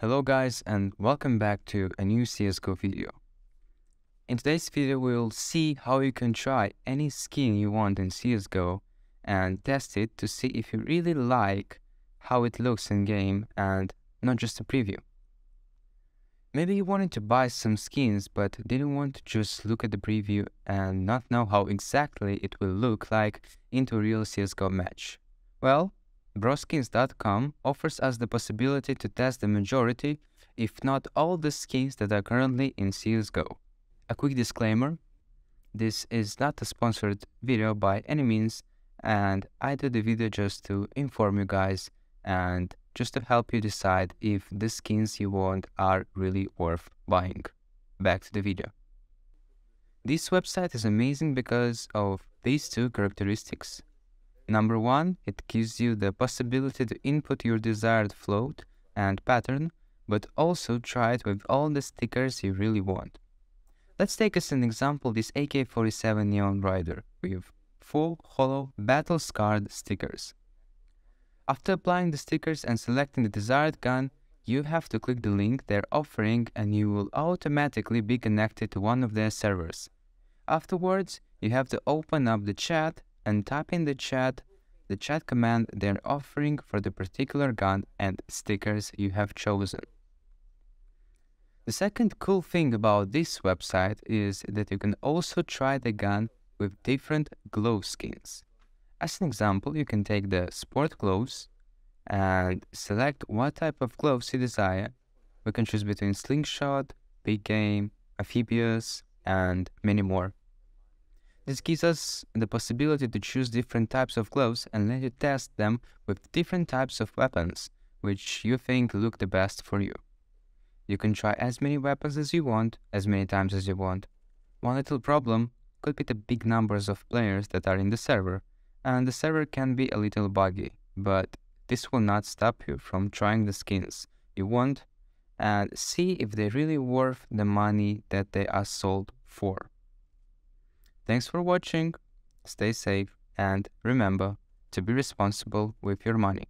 Hello guys, and welcome back to a new CSGO video. In today's video we will see how you can try any skin you want in CSGO and test it to see if you really like how it looks in game and not just a preview. Maybe you wanted to buy some skins but didn't want to just look at the preview and not know how exactly it will look like into a real CSGO match. Well, Broskins.com offers us the possibility to test the majority, if not all the skins that are currently in CSGO. A quick disclaimer, this is not a sponsored video by any means, and I do the video just to inform you guys and just to help you decide if the skins you want are really worth buying. Back to the video. This website is amazing because of these two characteristics. Number one, it gives you the possibility to input your desired float and pattern, but also try it with all the stickers you really want. Let's take as an example this AK-47 Neon Rider with full hollow battle scarred stickers. After applying the stickers and selecting the desired gun, you have to click the link they're offering and you will automatically be connected to one of their servers. Afterwards, you have to open up the chat and type in the chat command they're offering for the particular gun and stickers you have chosen. The second cool thing about this website is that you can also try the gun with different glow skins. As an example, you can take the sport gloves and select what type of gloves you desire. We can choose between slingshot, big game, amphibious, and many more. This gives us the possibility to choose different types of gloves and let you test them with different types of weapons, which you think look the best for you. You can try as many weapons as you want, as many times as you want. One little problem could be the big numbers of players that are in the server, and the server can be a little buggy, but this will not stop you from trying the skins you want and see if they're really worth the money that they are sold for. Thanks for watching, stay safe, and remember to be responsible with your money.